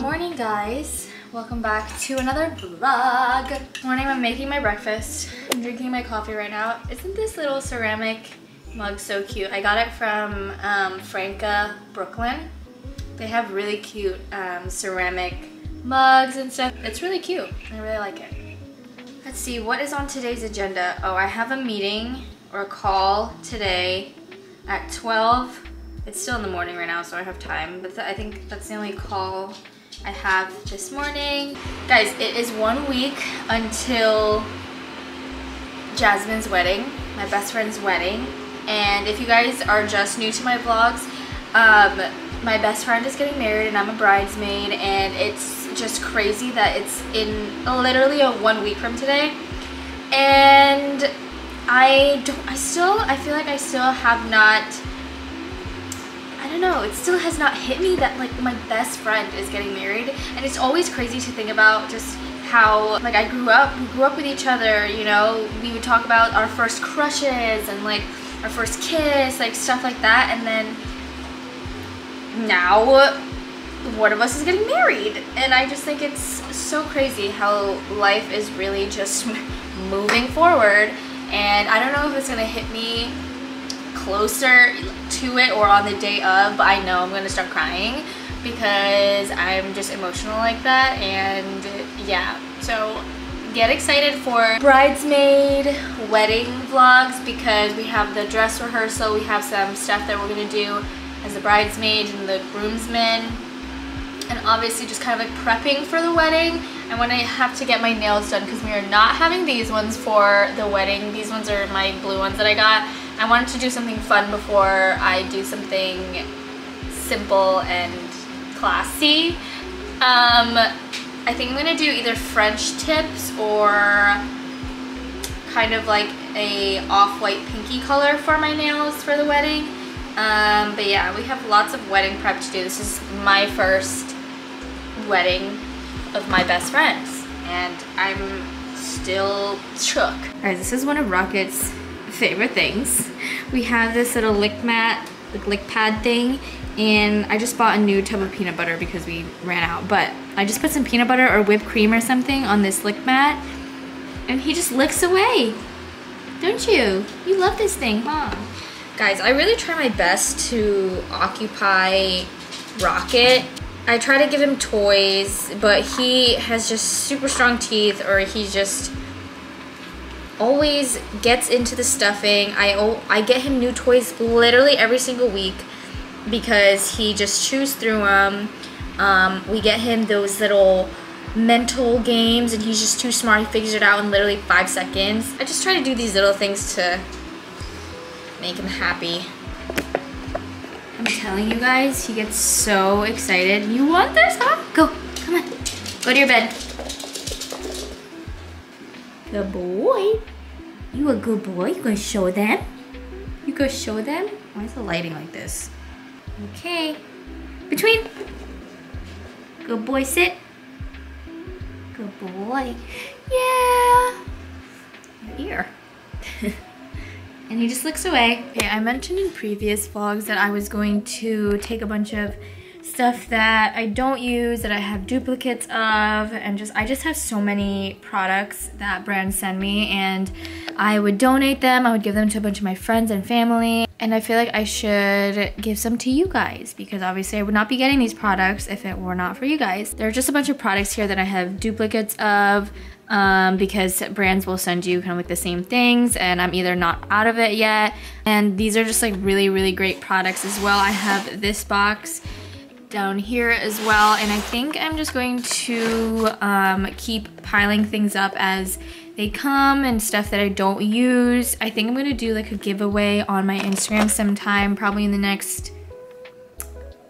Morning guys, welcome back to another vlog. This morning I'm making my breakfast. I'm drinking my coffee right now. Isn't this little ceramic mug so cute? I got it from Franca, Brooklyn. They have really cute ceramic mugs and stuff. It's really cute. I really like it. Let's see, what is on today's agenda? Oh, I have a meeting or a call today at 12. It's still in the morning right now, so I have time, but I think that's the only call I have this morning. Guys, it is 1 week until Jasmine's wedding, my best friend's wedding. And if you guys are just new to my vlogs, my best friend is getting married and I'm a bridesmaid, and it's just crazy that it's in literally a 1 week from today. And I feel like I still have not, I don't know, it still has not hit me that like my best friend is getting married. And it's always crazy to think about just how like I grew up, we grew up with each other, you know, we would talk about our first crushes and like our first kiss, like stuff like that. And then now one of us is getting married, and I just think it's so crazy how life is really just moving forward. And I don't know if it's gonna hit me closer to it or on the day of, but I know I'm gonna start crying because I'm just emotional like that. And yeah, so get excited for bridesmaid wedding vlogs because we have the dress rehearsal, we have some stuff that we're gonna do as the bridesmaid and the groomsmen, and obviously just kind of like prepping for the wedding. I want to have to get my nails done because we are not having these ones for the wedding. These ones are my blue ones that I got. I wanted to do something fun before I do something simple and classy. I think I'm going to do either French tips or kind of like a off-white pinky color for my nails for the wedding. But yeah, we have lots of wedding prep to do. This is my first wedding of my best friends, and I'm still shook. All right, this is one of Rocket's favorite things. We have this little lick mat, like lick pad thing, and I just bought a new tub of peanut butter because we ran out, but I just put some peanut butter or whipped cream or something on this lick mat, and he just licks away. Don't you? You love this thing, huh? Guys, I really try my best to occupy Rocket. I try to give him toys, but he has just super strong teeth, or he just always gets into the stuffing. I get him new toys literally every single week because he just chews through them. We get him those little mental games, and he's just too smart. He figures it out in literally 5 seconds. I just try to do these little things to make him happy. I'm telling you guys, he gets so excited. You want this, huh? Go, come on, go to your bed. Good boy. You a good boy, you gonna show them? You gonna show them? Why is the lighting like this? Okay, between. Good boy, sit. Good boy, yeah. Your ear. And he just looks away. Okay, I mentioned in previous vlogs that I was going to take a bunch of stuff that I don't use, that I have duplicates of, and just I just have so many products that brands send me, and I would donate them, I would give them to a bunch of my friends and family, and I feel like I should give some to you guys because obviously I would not be getting these products if it were not for you guys. There are just a bunch of products here that I have duplicates of, because brands will send you kind of like the same things, and I'm either not out of it yet. And these are just like really, really great products as well. I have this box down here as well, and I think I'm just going to keep piling things up as they come and stuff that I don't use. I think I'm gonna do like a giveaway on my Instagram sometime, probably in the next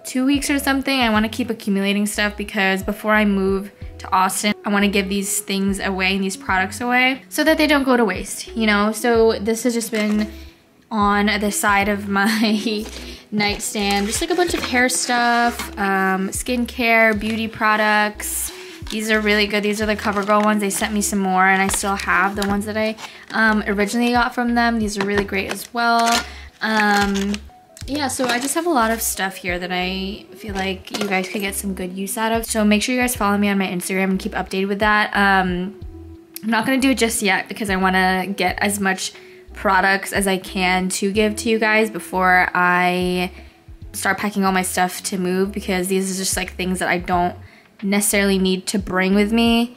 2 weeks or something. I wanna keep accumulating stuff because before I move to Austin, I want to give these things away and these products away so that they don't go to waste, you know? So this has just been on the side of my nightstand, just like a bunch of hair stuff, skincare, beauty products, These are really good. These are the CoverGirl ones. They sent me some more and I still have the ones that I originally got from them. These are really great as well. Yeah, so I just have a lot of stuff here that I feel like you guys could get some good use out of. So make sure you guys follow me on my Instagram and keep updated with that. I'm not gonna do it just yet because I wanna get as much products as I can to give to you guys before I start packing all my stuff to move, because these are just like things that I don't necessarily need to bring with me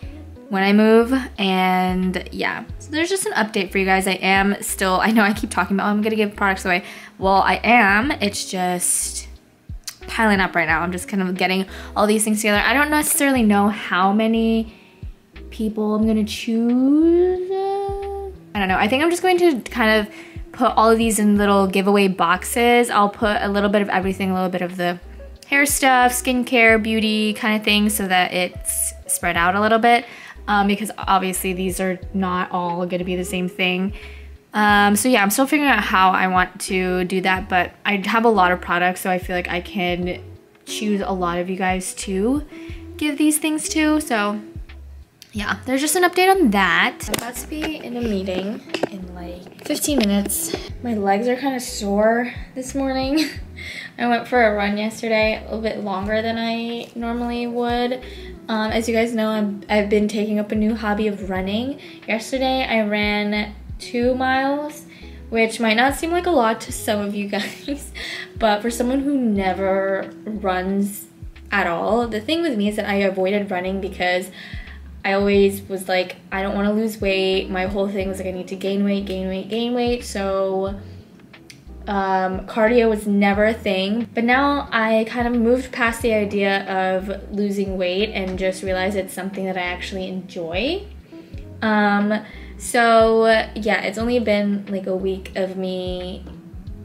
when I move. And yeah, so there's just an update for you guys. I am still, I know I keep talking about, oh, I'm gonna give products away. Well, I am, it's just piling up right now. I'm just kind of getting all these things together. I don't necessarily know how many people I'm gonna choose. I don't know, I think I'm just going to kind of put all of these in little giveaway boxes. I'll put a little bit of everything, a little bit of the hair stuff, skincare, beauty kind of thing, so that it's spread out a little bit, because obviously these are not all gonna be the same thing. So yeah, I'm still figuring out how I want to do that, but I have a lot of products, so I feel like I can choose a lot of you guys to give these things to. So yeah, there's just an update on that. I'm about to be in a meeting in like 15 minutes. My legs are kind of sore this morning. I went for a run yesterday, a little bit longer than I normally would. As you guys know, I've been taking up a new hobby of running. Yesterday, I ran 2 miles, which might not seem like a lot to some of you guys, but for someone who never runs at all, the thing with me is that I avoided running because I always was like, I don't want to lose weight. My whole thing was like, I need to gain weight. So cardio was never a thing. But now I kind of moved past the idea of losing weight and just realized it's something that I actually enjoy. So yeah, it's only been like a week of me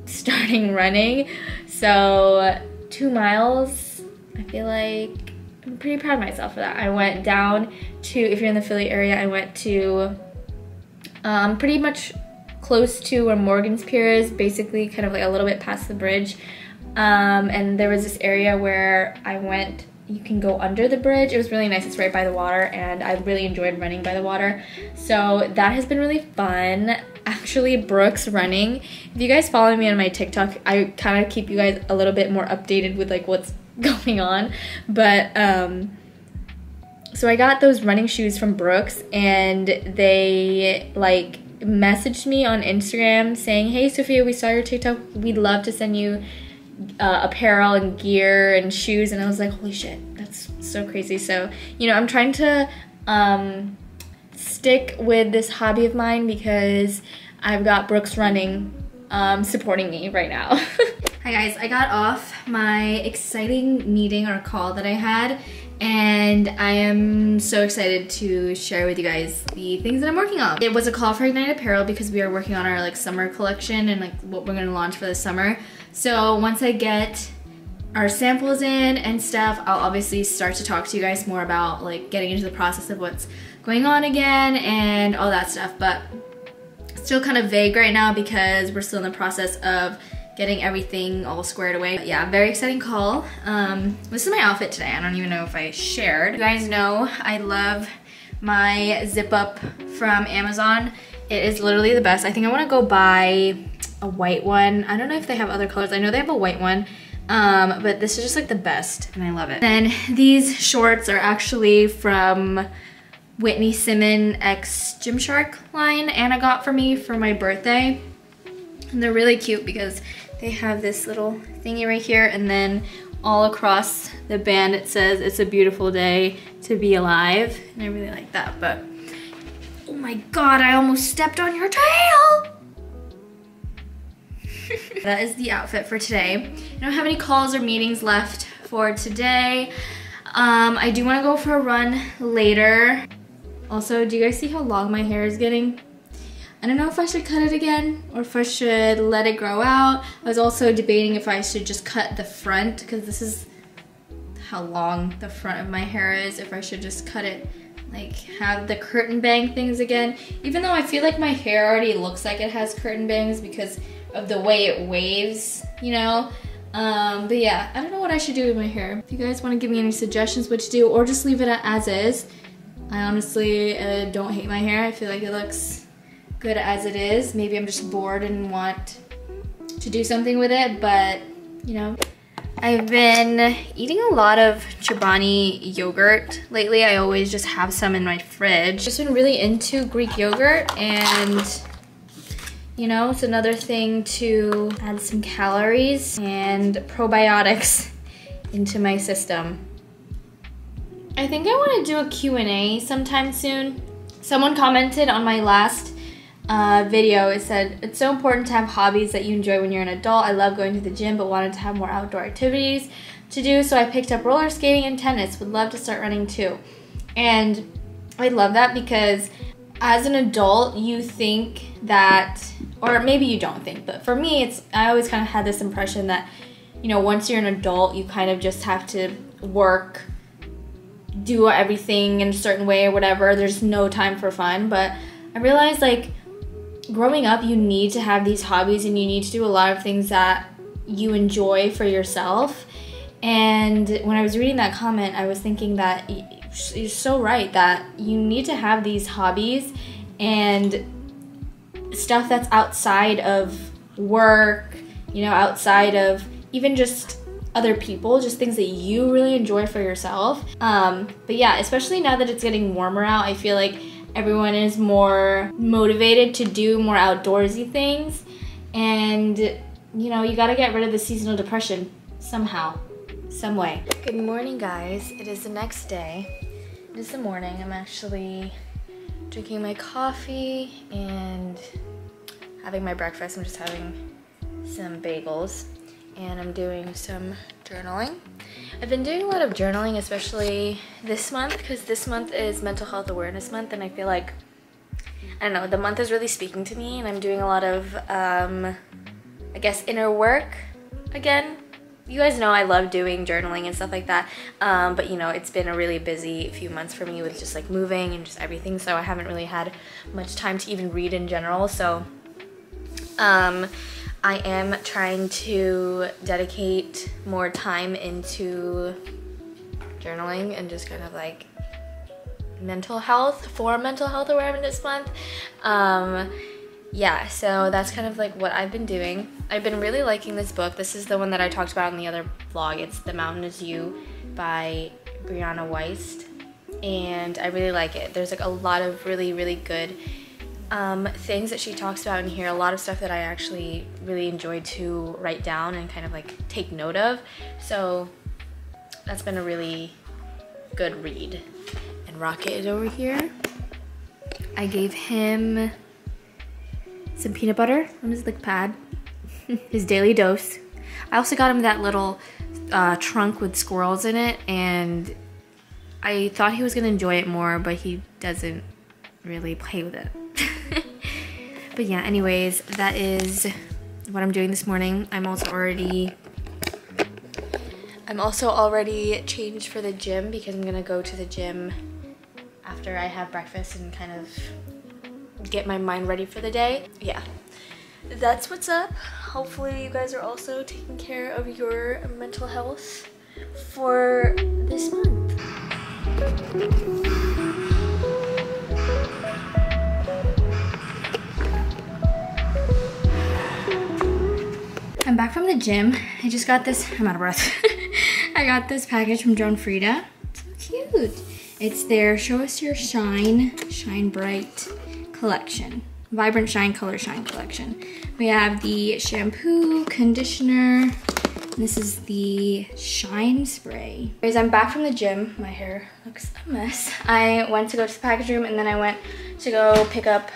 starting running. So 2 miles, I feel like I'm pretty proud of myself for that. I went down to, if you're in the Philly area, I went to pretty much close to where Morgan's Pier is, basically kind of like a little bit past the bridge. And there was this area where I went, you can go under the bridge. It was really nice, it's right by the water, and I really enjoyed running by the water. So that has been really fun. Actually, Brooks running. If you guys follow me on my TikTok, I kind of keep you guys a little bit more updated with like what's going on, but so I got those running shoes from Brooks, and they like messaged me on Instagram saying, hey Sophia, we saw your TikTok, we'd love to send you apparel and gear and shoes. And I was like, holy shit, that's so crazy. So you know, I'm trying to stick with this hobby of mine because I've got Brooks running supporting me right now. Hi guys, I got off my exciting meeting or call that I had, and I am so excited to share with you guys the things that I'm working on. It was a call for Ignite Apparel because we are working on our like summer collection and like what we're gonna launch for the summer. So once I get our samples in and stuff, I'll obviously start to talk to you guys more about like getting into the process of what's going on again and all that stuff, but still kind of vague right now because we're still in the process of getting everything all squared away. But yeah, very exciting call. This is my outfit today. I don't even know if I shared. You guys know I love my zip up from Amazon. It is literally the best. I think I wanna go buy a white one. I don't know if they have other colors. I know they have a white one, but this is just like the best and I love it. Then these shorts are actually from Whitney Simmons x Gymshark line Anna got for me for my birthday. And they're really cute because they have this little thingy right here, and then all across the band it says, it's a beautiful day to be alive. And I really like that, but oh my god, I almost stepped on your tail! That is the outfit for today. I don't have any calls or meetings left for today. I do want to go for a run later. Also, do you guys see how long my hair is getting? I don't know if I should cut it again or if I should let it grow out. I was also debating if I should just cut the front because this is how long the front of my hair is. If I should just cut it, like have the curtain bang things again. Even though I feel like my hair already looks like it has curtain bangs because of the way it waves, you know? But yeah, I don't know what I should do with my hair. If you guys want to give me any suggestions what to do, or just leave it as is. I honestly don't hate my hair. I feel like it looks good as it is. Maybe I'm just bored and want to do something with it, but you know. I've been eating a lot of Chobani yogurt lately. I always just have some in my fridge. Just been really into Greek yogurt, and you know, it's another thing to add some calories and probiotics into my system. I think I want to do a Q&A sometime soon. Someone commented on my last video. It said, it's so important to have hobbies that you enjoy when you're an adult. I love going to the gym but wanted to have more outdoor activities to do, so I picked up roller skating and tennis. Would love to start running too. And I love that because as an adult you think that, or maybe you don't think, but for me it's, I always kind of had this impression that, you know, once you're an adult you kind of just have to work, do everything in a certain way or whatever. There's no time for fun. But I realized, like, growing up, you need to have these hobbies and you need to do a lot of things that you enjoy for yourself. And when I was reading that comment, I was thinking that you're so right, that you need to have these hobbies and stuff that's outside of work, you know, outside of even just other people, just things that you really enjoy for yourself. But yeah, especially now that it's getting warmer out, I feel like everyone is more motivated to do more outdoorsy things, and you know, you gotta get rid of the seasonal depression somehow, some way. Good morning, guys. It is the next day. It is the morning. I'm actually drinking my coffee and having my breakfast. I'm just having some bagels, and I'm doing some journaling. I've been doing a lot of journaling, especially this month, because this month is Mental Health Awareness Month, and I feel like, I don't know, the month is really speaking to me, and I'm doing a lot of, I guess, inner work again. You guys know I love doing journaling and stuff like that, but you know, it's been a really busy few months for me with just like moving and just everything, so I haven't really had much time to even read in general, so I am trying to dedicate more time into journaling and just kind of like mental health for Mental Health Awareness Month. Yeah, so that's kind of like what I've been doing. I've been really liking this book. This is the one that I talked about in the other vlog. It's The Mountain Is You by Brianna Wiest, and I really like it. There's like a lot of really, really good things that she talks about in here, a lot of stuff that I actually really enjoyed to write down and kind of like take note of. So that's been a really good read. And Rocket is over here. I gave him some peanut butter on his lick pad, his daily dose. I also got him that little trunk with squirrels in it, and I thought he was gonna enjoy it more, but he doesn't really play with it. But yeah, anyways, that is what I'm doing this morning. I'm also already changed for the gym, because I'm gonna go to the gym after I have breakfast and kind of get my mind ready for the day. Yeah, that's what's up. Hopefully you guys are also taking care of your mental health for this month. I'm back from the gym. I just got this, I'm out of breath. I got this package from Joan Frida. It's so cute. It's their Show Us Your Shine, Shine Bright collection. Vibrant Shine, Color Shine collection. We have the shampoo, conditioner. This is the shine spray. Anyways, I'm back from the gym. My hair looks a mess. I went to go to the package room, and then I went to go pick up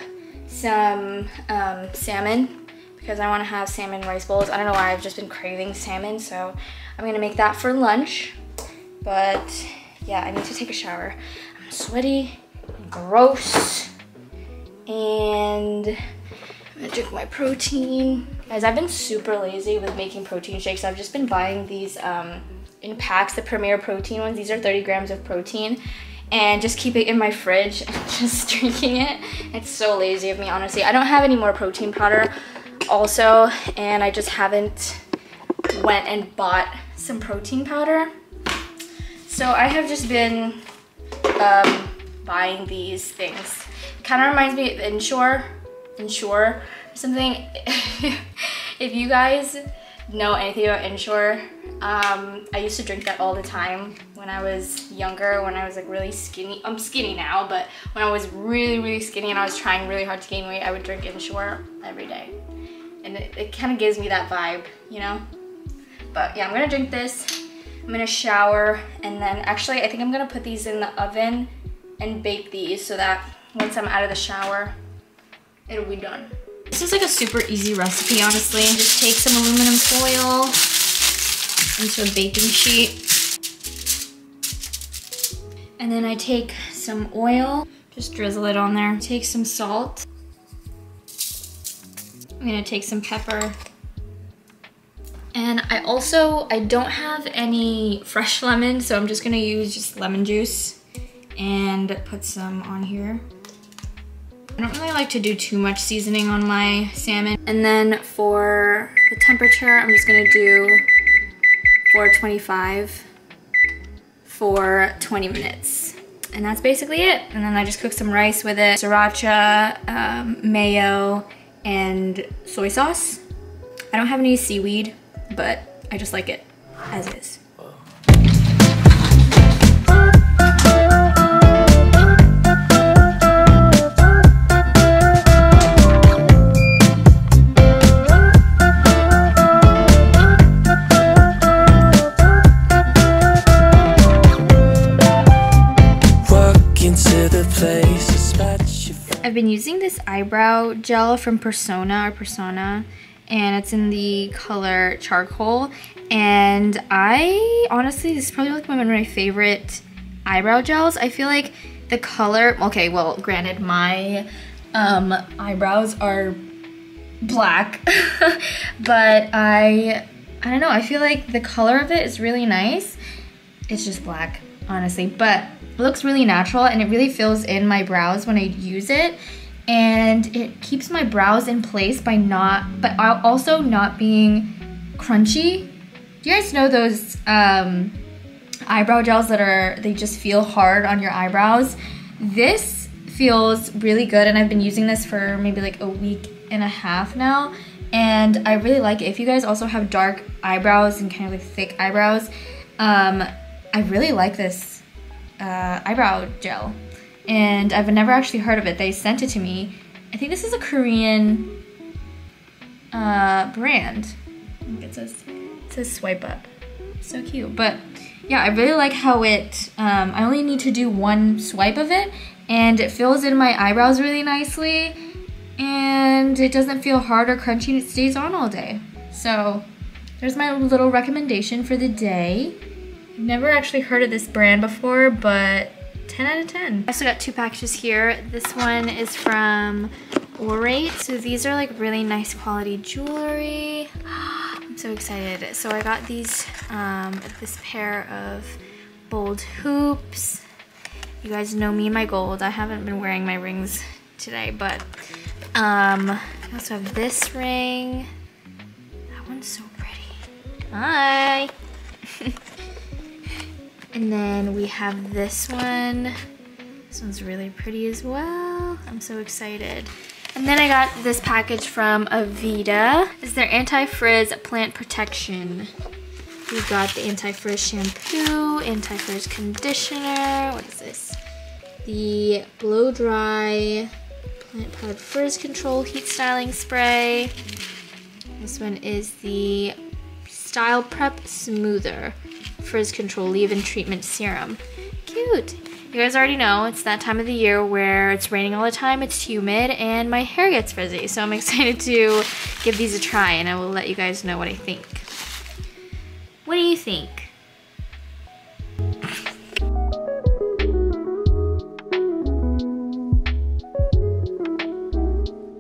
some salmon, because I want to have salmon rice bowls. I don't know why, I've just been craving salmon, so I'm gonna make that for lunch. But yeah, I need to take a shower. I'm sweaty, gross, and I'm gonna drink my protein. Guys, I've been super lazy with making protein shakes. I've just been buying these in packs, the Premier Protein ones. These are 30 grams of protein, and just keep it in my fridge and just drinking it. It's so lazy of me, honestly. I don't have any more protein powder also, and I just haven't went and bought some protein powder. So I have just been buying these things. It kind of reminds me of Ensure or something. If you guys know anything about Ensure, I used to drink that all the time when I was younger, when I was like really skinny. I'm skinny now, but when I was really skinny and I was trying really hard to gain weight, I would drink Ensure every day. And it kind of gives me that vibe, you know? But yeah, I'm gonna drink this. I'm gonna shower, and then actually I think I'm gonna put these in the oven and bake these so that once I'm out of the shower, it'll be done. This is like a super easy recipe, honestly. Just take some aluminum foil into a baking sheet. And then I take some oil, just drizzle it on there. Take some salt. I'm gonna take some pepper. And I don't have any fresh lemon, so I'm just gonna use just lemon juice and put some on here. I don't really like to do too much seasoning on my salmon. And then for the temperature, I'm just gonna do 425 for 20 minutes. And that's basically it. And then I just cook some rice with it, sriracha, mayo, and soy sauce. I don't have any seaweed, but I just like it as is. I've been using this eyebrow gel from Persona, and it's in the color charcoal. And I honestly, this is probably like one of my favorite eyebrow gels. I feel like the color, okay, well, granted, my eyebrows are black, but I don't know, I feel like the color of it is really nice. It's just black, honestly, but it looks really natural, and it really fills in my brows when I use it, and it keeps my brows in place by also not being crunchy. Do you guys know those eyebrow gels that they just feel hard on your eyebrows? This feels really good, and I've been using this for maybe like a week and a half now, and I really like it. If you guys also have dark eyebrows and kind of like thick eyebrows, I really like this eyebrow gel, and I've never actually heard of it. They sent it to me. I think this is a Korean brand. I think it says Swipe Up. So cute. But yeah, I really like how it, I only need to do one swipe of it, and it fills in my eyebrows really nicely, and it doesn't feel hard or crunchy, and it stays on all day. So there's my little recommendation for the day. Never actually heard of this brand before, but 10 out of 10. I also got two packages here. This one is from Orate. So these are like really nice quality jewelry. I'm so excited. So I got these, this pair of gold hoops. You guys know me and my gold. I haven't been wearing my rings today, but I also have this ring. That one's so pretty. Hi. And then we have this one. This one's really pretty as well. I'm so excited. And then I got this package from Aveda. It's their anti-frizz plant protection. We've got the anti-frizz shampoo, anti-frizz conditioner. What is this? The blow dry plant powered frizz control heat styling spray. This one is the style prep smoother frizz control leave-in treatment serum. Cute. You guys already know it's that time of the year where it's raining all the time, it's humid, and my hair gets frizzy, so I'm excited to give these a try, and I will let you guys know what I think. What do you think?